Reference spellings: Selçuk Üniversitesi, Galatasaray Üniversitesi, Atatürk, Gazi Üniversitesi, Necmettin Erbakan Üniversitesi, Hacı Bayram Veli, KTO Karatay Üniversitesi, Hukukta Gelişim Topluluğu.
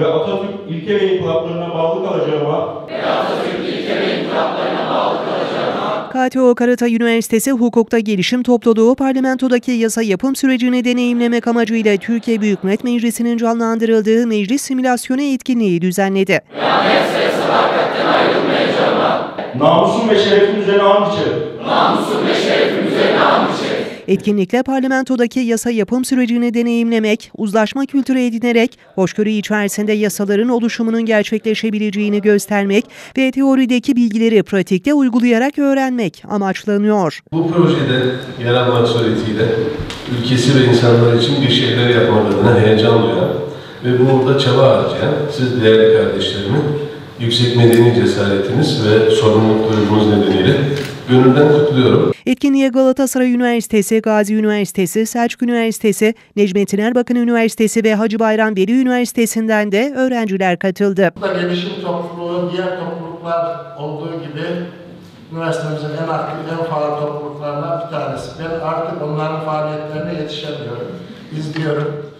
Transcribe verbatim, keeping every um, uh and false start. ve Atatürk ilke ve inkılaplarına bağlı kalacağıma ve Atatürk ilke ve inkılaplarına bağlı kalacağıma K T O Karatay Üniversitesi Hukukta Gelişim Topluluğu parlamentodaki yasa yapım sürecini deneyimlemek amacıyla Türkiye Büyük Millet Meclisi'nin canlandırıldığı meclis simülasyonu etkinliği düzenledi. Namusum ve şerefim üzerine and içerim. Namusum ve şerefim üzerine and içerim. Etkinlikle parlamentodaki yasa yapım sürecini deneyimlemek, uzlaşma kültürü edinerek, hoşgörü içerisinde yasaların oluşumunun gerçekleşebileceğini göstermek ve teorideki bilgileri pratikte uygulayarak öğrenmek amaçlanıyor. Bu projede yer almak suretiyle ülkesi ve insanlar için bir şeyler yapmalarına heyecan duyan ve burada çaba harcayan siz değerli kardeşlerimin yüksek medeni cesaretiniz ve sorumluluk duyumunuz nedeniyle gönülden kutluyorum. Etkinliğe Galatasaray Üniversitesi, Gazi Üniversitesi, Selçuk Üniversitesi, Necmettin Erbakan Üniversitesi ve Hacı Bayram Veli Üniversitesi'nden de öğrenciler katıldı. Burada gelişim topluluğu diğer topluluklar olduğu gibi üniversitemizin en aktif, en fazla topluluklarından bir tanesi. Ben artık onların faaliyetlerine yetişemiyorum, izliyorum.